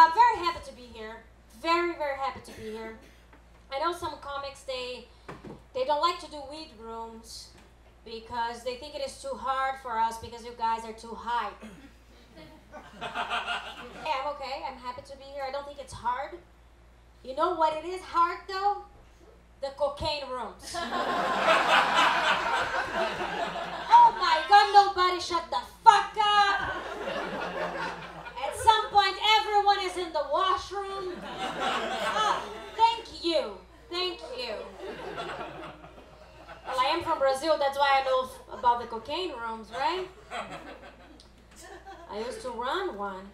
I'm very happy to be here. Very happy to be here. I know some comics, they don't like to do weed rooms because they think it is too hard for us because you guys are too high. Yeah, I'm okay. I'm happy to be here. I don't think it's hard. You know what it is hard though? The cocaine rooms. Oh my God, nobody shut the fuck up. At some point, everyone is in the washroom. Oh, thank you. Thank you. Well, I am from Brazil. That's why I know about the cocaine rooms, right? I used to run one.